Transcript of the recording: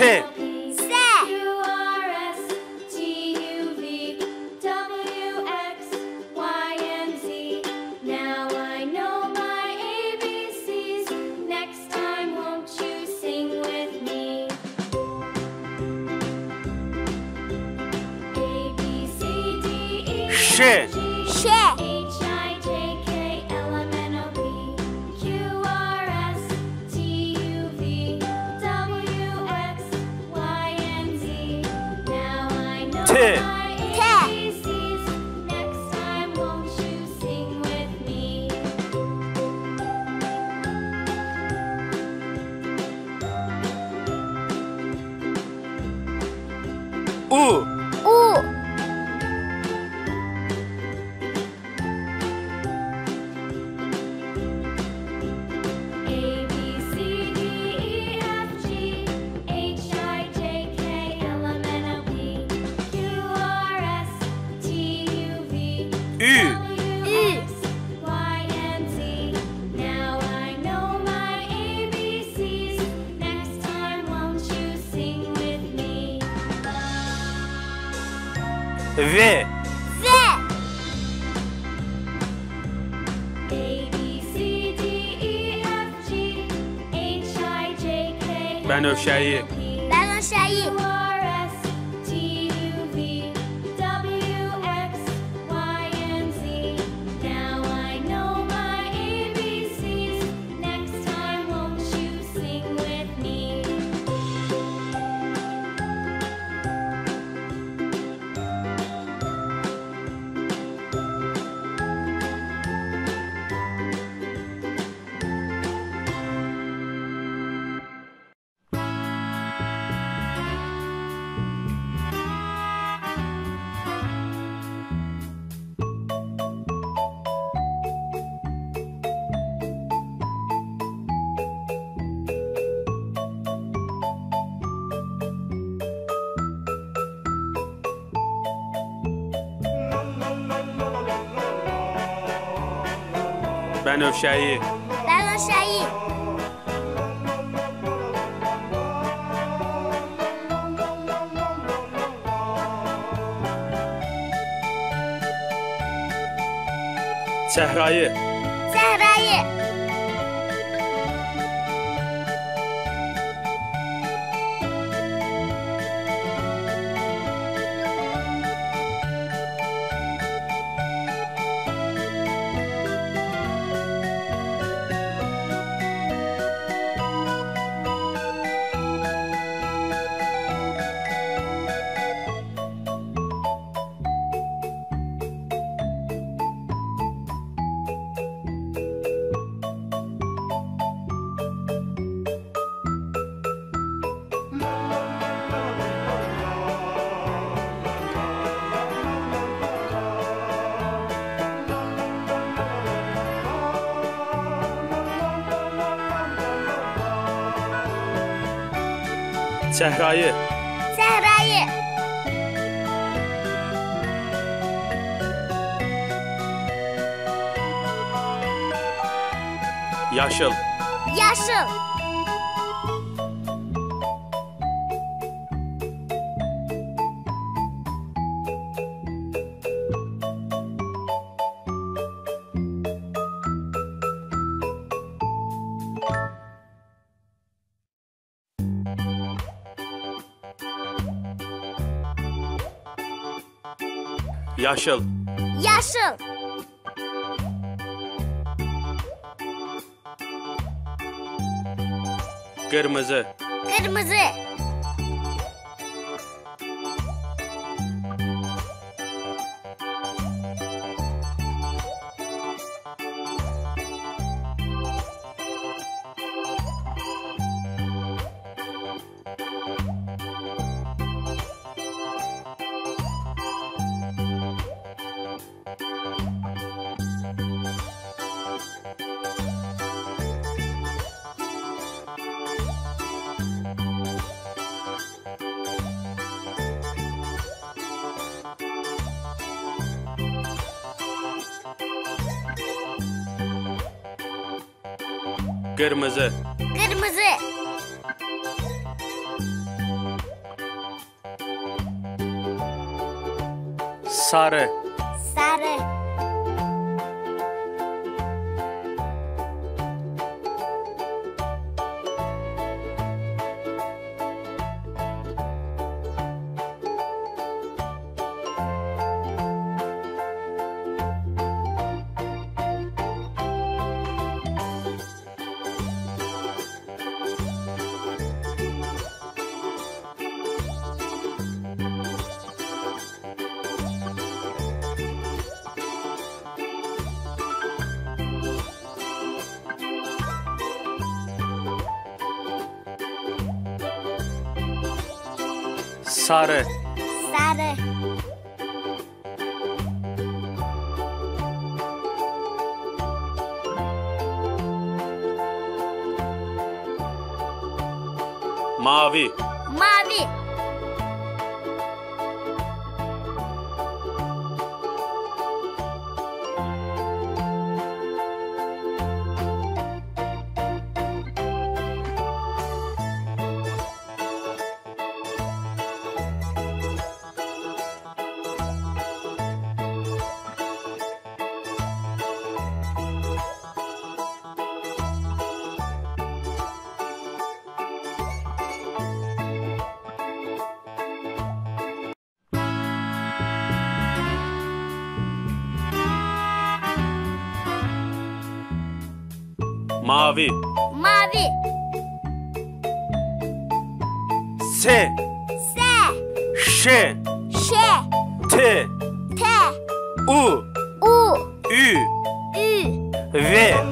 Tent. Set. QRSTUVWXYNZ. Now I know my ABCs. Next time, won't you sing with me? A, B, C, D, E. Shit. Shit. Next time, won't you sing with me? Ooh. Ooh. A, B, C, D, E, F, G, H, I, J, K, L, M, N, O, P. QRSTUVWXYNZ. Now I know my ABCs. Next time, won't you sing with me? V. A, B, C, D, E, F, G, H, I, J, K, L, M, N, O, P. Bano Shaye. Sehraye. Sehraye. Yaşıl. Yaşıl. Kırmızı. Kırmızı. Sarı. Sarı. Sarı. Sarı. Mavi. Mavi. Mavi. Mavi. Se. Se. Şe. Şe. Te. Te. U. U. Ü. Ü. Ve.